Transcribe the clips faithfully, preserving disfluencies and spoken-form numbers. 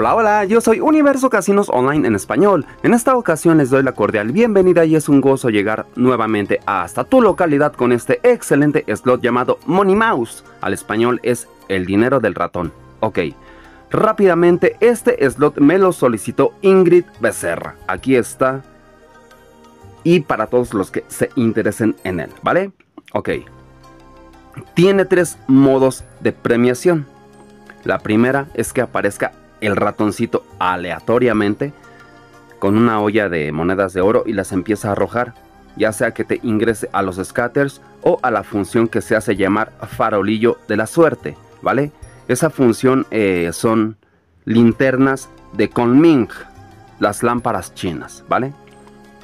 Hola hola, yo soy Universo Casinos Online en Español. En esta ocasión les doy la cordial bienvenida y es un gozo llegar nuevamente hasta tu localidad con este excelente slot llamado Money Mouse. Al español es el dinero del ratón. Ok, rápidamente este slot me lo solicitó Ingrid Becerra. Aquí está. Y para todos los que se interesen en él, ¿vale? Ok. Tiene tres modos de premiación. La primera es que aparezca el ratoncito aleatoriamente con una olla de monedas de oro y las empieza a arrojar, ya sea que te ingrese a los scatters o a la función que se hace llamar farolillo de la suerte, ¿vale? Esa función eh, son linternas de Kong Ming, las lámparas chinas, ¿vale?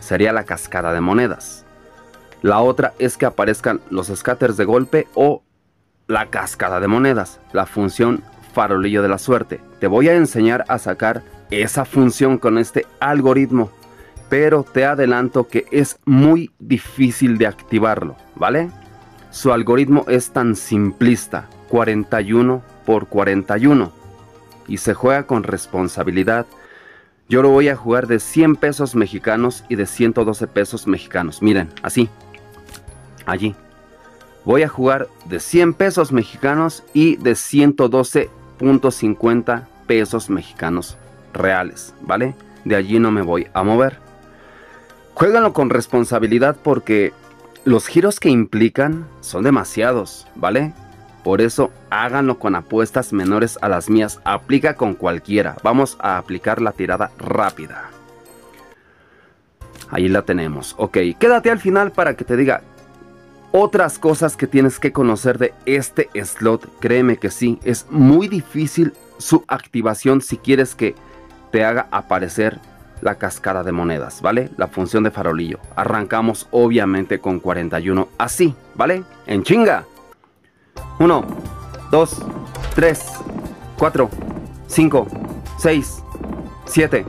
Sería la cascada de monedas. La otra es que aparezcan los scatters de golpe o la cascada de monedas, la función farolillo de la suerte. Te voy a enseñar a sacar esa función con este algoritmo, pero te adelanto que es muy difícil de activarlo, ¿vale? Su algoritmo es tan simplista, cuarenta y uno por cuarenta y uno, y se juega con responsabilidad. Yo lo voy a jugar de cien pesos mexicanos y de ciento doce pesos mexicanos. Miren, así, allí. Voy a jugar de cien pesos mexicanos y de ciento doce punto cincuenta pesos mexicanos reales, ¿vale? De allí no me voy a mover. Juéganlo con responsabilidad porque los giros que implican son demasiados, ¿vale? Por eso háganlo con apuestas menores a las mías. Aplica con cualquiera. Vamos a aplicar la tirada rápida. Ahí la tenemos. Ok, quédate al final para que te diga otras cosas que tienes que conocer de este slot. Créeme que sí, es muy difícil su activación si quieres que te haga aparecer la cascada de monedas, ¿vale? La función de farolillo. Arrancamos obviamente con cuarenta y uno así, ¿vale? En chinga. uno, dos, tres, cuatro, cinco, seis, siete,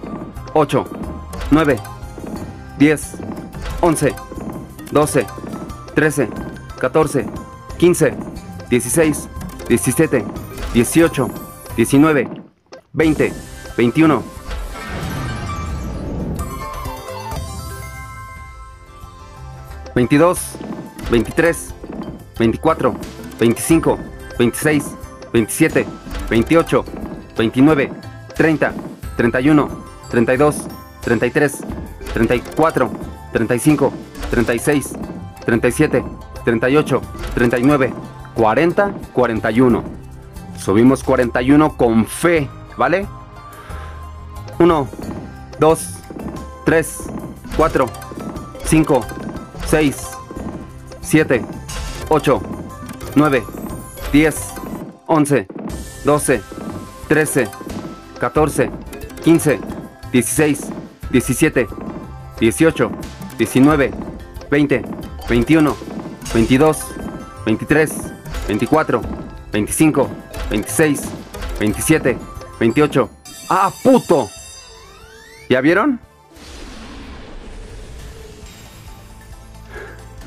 ocho, nueve, diez, once, doce, trece, catorce, quince, dieciséis, diecisiete, dieciocho, diecinueve, veinte, veintiuno. veintitrés, veinticuatro, veinticinco, veintiséis, veintisiete, veintiocho, veintinueve, treinta, treinta y uno, treinta y dos, treinta y tres, treinta y cuatro, treinta y cinco, treinta y seis, treinta y siete, treinta y ocho, treinta y nueve, cuarenta, cuarenta y uno. Subimos cuarenta y uno con fe, ¿vale? uno, dos, tres, cuatro, cinco, seis, siete, ocho, nueve, diez, once, doce, trece, catorce, quince, dieciséis, diecisiete, dieciocho, diecinueve, veinte, veintiuno, veintidós, veintitrés, veinticuatro, veinticinco, veintiséis, veintisiete, veintiocho. ¡Ah, puto! ¿Ya vieron?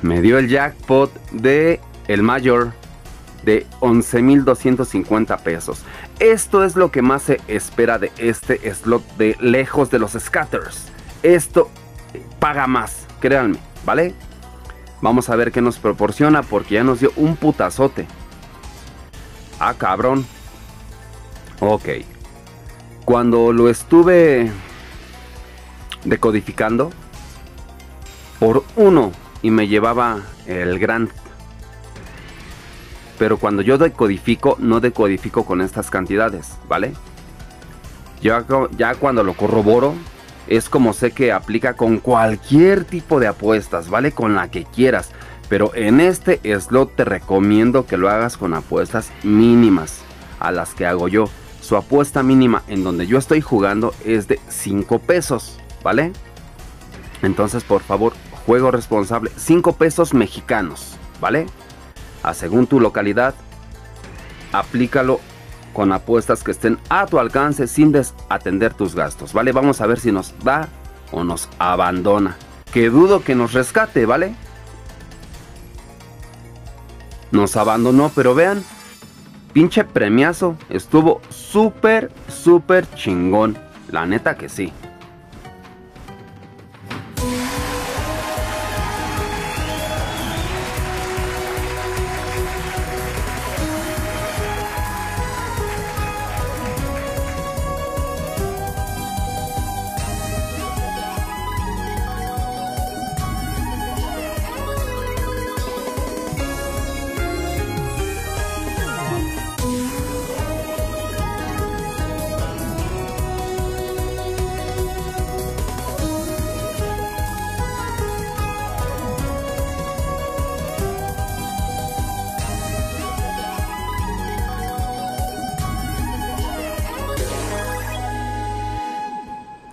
Me dio el jackpot de el mayor de once mil doscientos cincuenta pesos. Esto es lo que más se espera de este slot, de lejos de los scatters. Esto paga más, créanme, ¿vale? Vamos a ver qué nos proporciona porque ya nos dio un putazote. Ah, cabrón. Ok. Cuando lo estuve decodificando, por uno y me llevaba el grand. Pero cuando yo decodifico, no decodifico con estas cantidades, ¿vale? Ya, ya cuando lo corroboro, es como sé que aplica con cualquier tipo de apuestas, ¿vale? Con la que quieras. Pero en este slot te recomiendo que lo hagas con apuestas mínimas, a las que hago yo. Su apuesta mínima en donde yo estoy jugando es de cinco pesos, ¿vale? Entonces, por favor, juego responsable. cinco pesos mexicanos, ¿vale? A según tu localidad, aplícalo con apuestas que estén a tu alcance sin desatender tus gastos, ¿vale? Vamos a ver si nos da o nos abandona. Que dudo que nos rescate, ¿vale? Nos abandonó, pero vean, pinche premiazo estuvo súper, súper chingón. La neta que sí.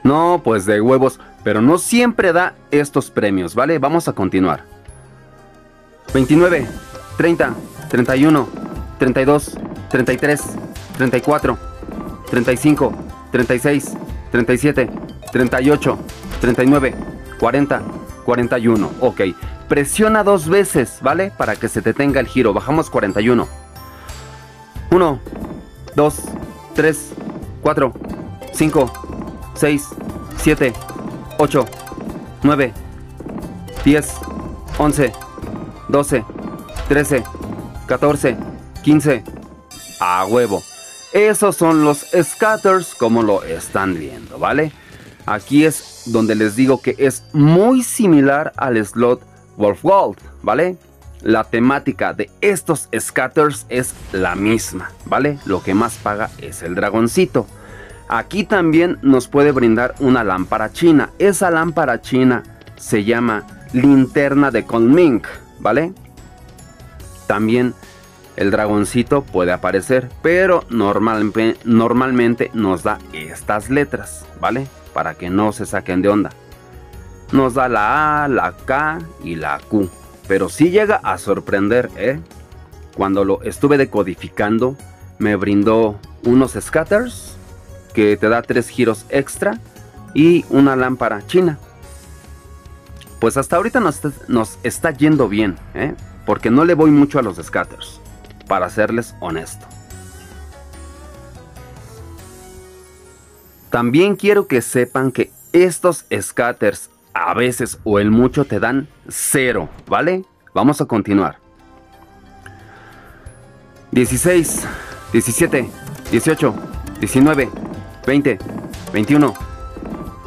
No, pues de huevos, pero no siempre da estos premios, ¿vale? Vamos a continuar. veintinueve, treinta, treinta y uno, treinta y dos, treinta y tres, treinta y cuatro, treinta y cinco, treinta y seis, treinta y siete, treinta y ocho, treinta y nueve, cuarenta, cuarenta y uno. Ok, presiona dos veces, ¿vale? Para que se te tenga el giro. Bajamos cuarenta y uno. uno, dos, tres, cuatro, cinco, seis, siete, ocho, nueve, diez, once, doce, trece, catorce, quince. ¡A huevo! Esos son los scatters como lo están viendo, ¿vale? Aquí es donde les digo que es muy similar al slot Wolfgold, ¿vale? La temática de estos scatters es la misma, ¿vale? Lo que más paga es el dragoncito. Aquí también nos puede brindar una lámpara china. Esa lámpara china se llama linterna de Kong Ming, ¿vale? También el dragoncito puede aparecer, pero normal, normalmente nos da estas letras, ¿vale? Para que no se saquen de onda. Nos da la A, la K y la Q. Pero sí llega a sorprender, ¿eh? Cuando lo estuve decodificando, me brindó unos scatters que te da tres giros extra y una lámpara china. Pues hasta ahorita nos, nos está yendo bien, ¿eh? Porque no le voy mucho a los scatters, para serles honesto. También quiero que sepan que estos scatters a veces o el mucho te dan cero, ¿vale? Vamos a continuar. dieciséis, diecisiete, dieciocho, diecinueve, veinte, veintiuno,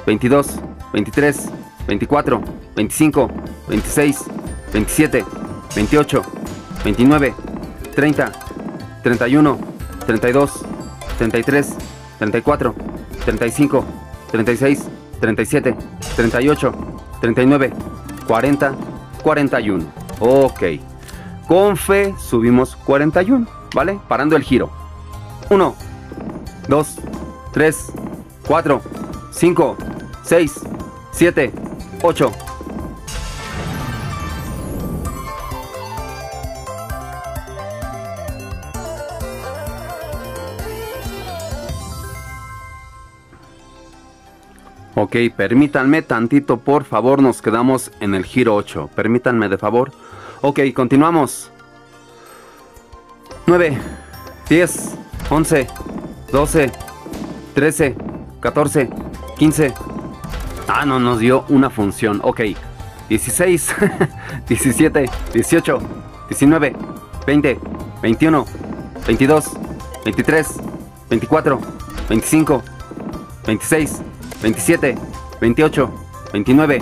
veintidós, veintitrés, veinticuatro, veinticinco, veintiséis, veintiocho, veintinueve, treinta, treinta y uno, treinta y dos, treinta y tres, treinta y cuatro, treinta y cinco, treinta y seis, treinta y siete, treinta y ocho, treinta y nueve, cuarenta, cuarenta y uno. Ok, con fe subimos cuarenta y uno, ¿vale? Parando el giro. uno, dos, tres, cuatro, cinco, seis, siete, ocho. Ok, permítanme tantito, por favor, nos quedamos en el giro ocho. Permítanme, de favor. Ok, continuamos. nueve, diez, once, doce, trece, catorce, quince. Ah, no, nos dio una función. Ok, dieciséis, diecisiete, dieciocho, diecinueve, veinte, veintiuno, veintidós, veintitrés, veinticuatro, veinticinco, veintiséis, veintisiete, veintiocho, veintinueve,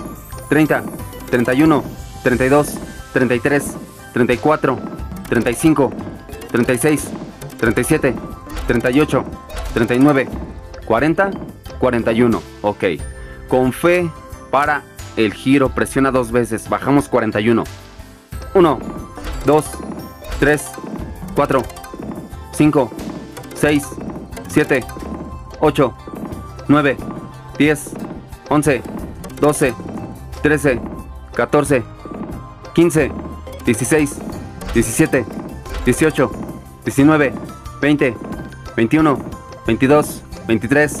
treinta, treinta y uno, treinta y dos, treinta y tres, treinta y cuatro, treinta y cinco, treinta y seis, treinta y siete, treinta y ocho, treinta y nueve, cuarenta, cuarenta y uno. Ok, con fe para el giro, presiona dos veces, bajamos cuarenta y uno. uno, dos, tres, cuatro, cinco, seis, siete, ocho, nueve, diez, once, doce, trece, catorce, quince, dieciséis, diecisiete, dieciocho, diecinueve, veinte, veintiuno, veintidós, veintitrés,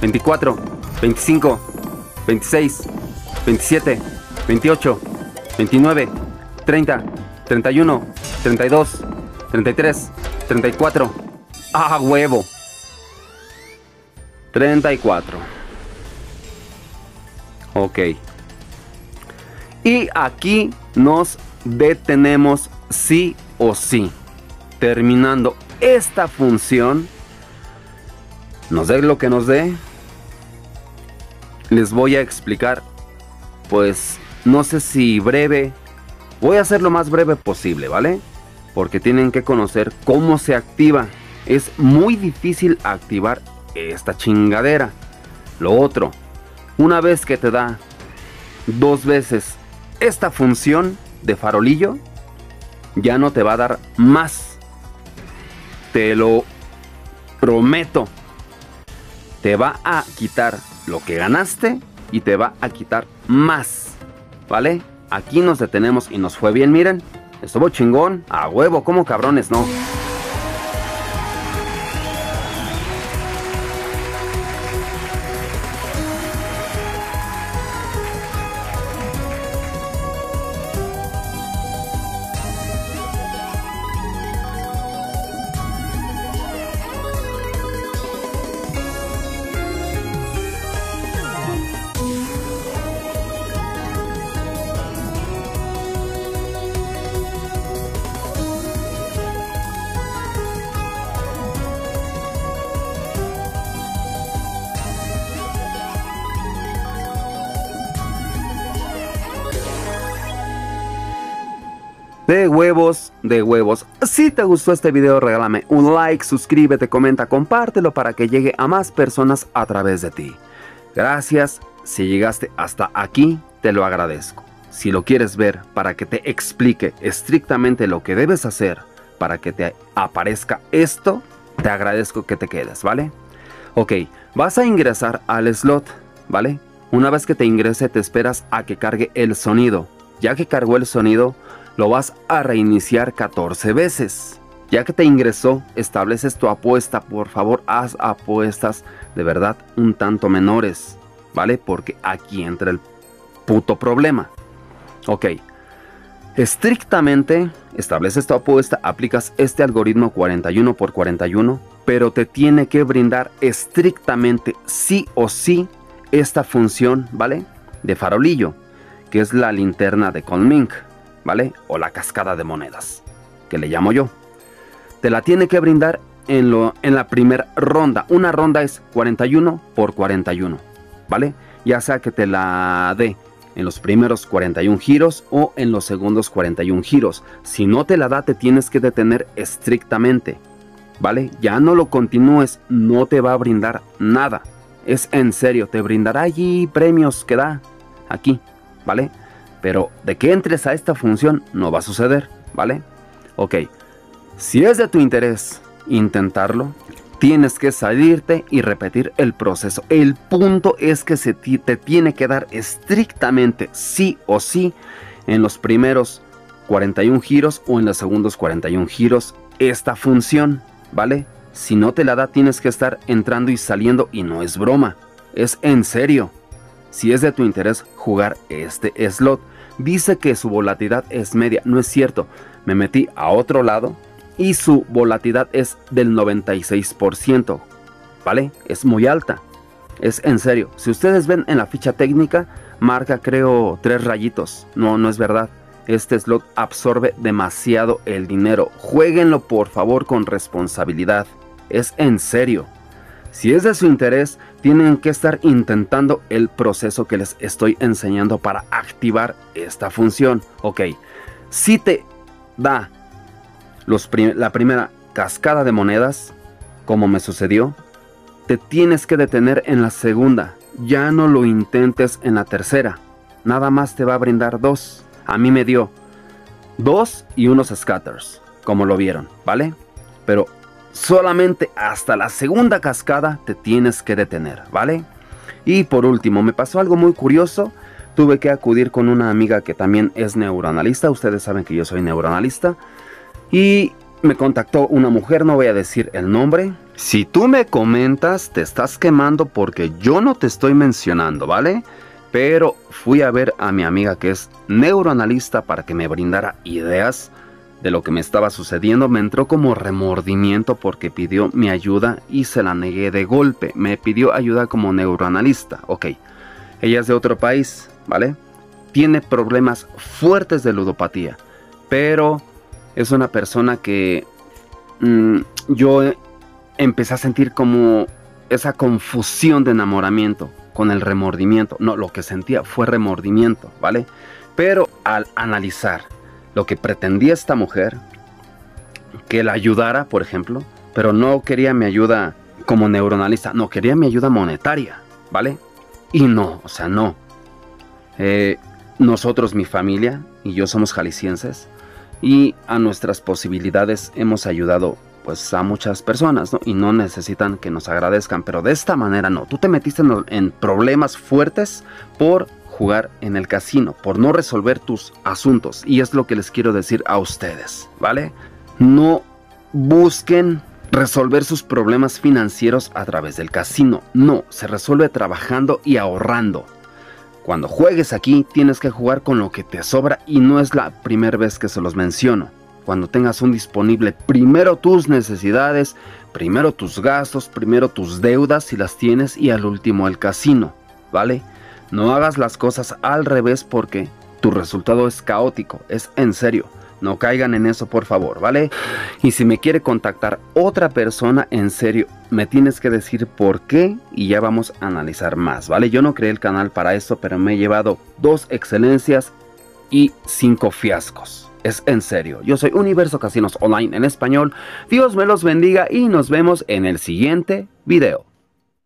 veinticuatro, veinticinco, veintiséis, veintisiete, veintiocho, veintinueve, treinta, treinta y uno, treinta y dos, treinta y tres, treinta y cuatro. ¡Ah, huevo! treinta y cuatro. Ok. Y aquí nos detenemos sí o sí. Terminando esta función, nos dé lo que nos dé, les voy a explicar, pues no sé si breve, voy a hacer lo más breve posible, ¿vale? Porque tienen que conocer cómo se activa. Es muy difícil activar esta chingadera. Lo otro, una vez que te da dos veces esta función de farolillo, ya no te va a dar más. Te lo prometo. Te va a quitar lo que ganaste y te va a quitar más. ¿Vale? Aquí nos detenemos y nos fue bien, miren. Estuvo chingón. A huevo, como cabrones, ¿no? De huevos, de huevos. Si te gustó este video, regálame un like, suscríbete, comenta, compártelo para que llegue a más personas a través de ti. Gracias, si llegaste hasta aquí, te lo agradezco. Si lo quieres ver para que te explique estrictamente lo que debes hacer para que te aparezca esto, te agradezco que te quedes, ¿vale? Ok, vas a ingresar al slot, ¿vale? Una vez que te ingrese, te esperas a que cargue el sonido. Ya que cargó el sonido, lo vas a reiniciar catorce veces. Ya que te ingresó, estableces tu apuesta. Por favor, haz apuestas de verdad un tanto menores, ¿vale? Porque aquí entra el puto problema. Ok. Estrictamente estableces tu apuesta, aplicas este algoritmo cuarenta y uno por cuarenta y uno, pero te tiene que brindar estrictamente sí o sí esta función, ¿vale? De farolillo, que es la linterna de Kong Ming, ¿vale? O la cascada de monedas, que le llamo yo. Te la tiene que brindar en, lo, en la primera ronda. Una ronda es cuarenta y uno por cuarenta y uno, ¿vale? Ya sea que te la dé en los primeros cuarenta y uno giros o en los segundos cuarenta y uno giros. Si no te la da, te tienes que detener estrictamente, ¿vale? Ya no lo continúes, no te va a brindar nada. Es en serio, te brindará allí premios que da aquí, ¿vale? Pero de que entres a esta función no va a suceder, ¿vale? Ok, si es de tu interés intentarlo, tienes que salirte y repetir el proceso. El punto es que se te tiene que dar estrictamente sí o sí en los primeros cuarenta y uno giros o en los segundos cuarenta y uno giros esta función, ¿vale? Si no te la da, tienes que estar entrando y saliendo, y no es broma, es en serio. Si es de tu interés jugar este slot, dice que su volatilidad es media. No es cierto, me metí a otro lado y su volatilidad es del noventa y seis por ciento, ¿vale? Es muy alta, es en serio. Si ustedes ven en la ficha técnica, marca creo tres rayitos. No, no es verdad. Este slot absorbe demasiado el dinero. Juéguenlo por favor con responsabilidad, es en serio. Si es de su interés, tienen que estar intentando el proceso que les estoy enseñando para activar esta función. Ok, si te da los prim- la primera cascada de monedas, como me sucedió, te tienes que detener en la segunda. Ya no lo intentes en la tercera. Nada más te va a brindar dos. A mí me dio dos y unos scatters, como lo vieron, ¿vale? Pero solamente hasta la segunda cascada te tienes que detener, ¿vale? Y por último, me pasó algo muy curioso. Tuve que acudir con una amiga que también es neuroanalista. Ustedes saben que yo soy neuroanalista. Y me contactó una mujer, no voy a decir el nombre. Si tú me comentas, te estás quemando porque yo no te estoy mencionando, ¿vale? Pero fui a ver a mi amiga que es neuroanalista para que me brindara ideas de lo que me estaba sucediendo me entró como remordimiento porque pidió mi ayuda y se la negué de golpe. Me pidió ayuda como neuroanalista, ok. Ella es de otro país, ¿vale? Tiene problemas fuertes de ludopatía, pero es una persona que mmm, yo empecé a sentir como esa confusión de enamoramiento con el remordimiento. No, lo que sentía fue remordimiento, ¿vale? Pero al analizar lo que pretendía esta mujer, que la ayudara, por ejemplo, pero no quería mi ayuda como neuroanalista, no, quería mi ayuda monetaria, ¿vale? Y no, o sea, no. Eh, nosotros, mi familia y yo somos jaliscienses y a nuestras posibilidades hemos ayudado pues a muchas personas, ¿no? Y no necesitan que nos agradezcan, pero de esta manera no. Tú te metiste en, en problemas fuertes por jugar en el casino, por no resolver tus asuntos, y es lo que les quiero decir a ustedes, ¿vale? No busquen resolver sus problemas financieros a través del casino, no, se resuelve trabajando y ahorrando. Cuando juegues aquí tienes que jugar con lo que te sobra y no es la primera vez que se los menciono. Cuando tengas un disponible, primero tus necesidades, primero tus gastos, primero tus deudas si las tienes y al último el casino, ¿vale? No hagas las cosas al revés porque tu resultado es caótico, es en serio. No caigan en eso, por favor, ¿vale? Y si me quiere contactar otra persona, en serio, me tienes que decir por qué y ya vamos a analizar más, ¿vale? Yo no creé el canal para esto, pero me he llevado dos excelencias y cinco fiascos. Es en serio. Yo soy Universo Casinos Online en Español. Dios me los bendiga y nos vemos en el siguiente video.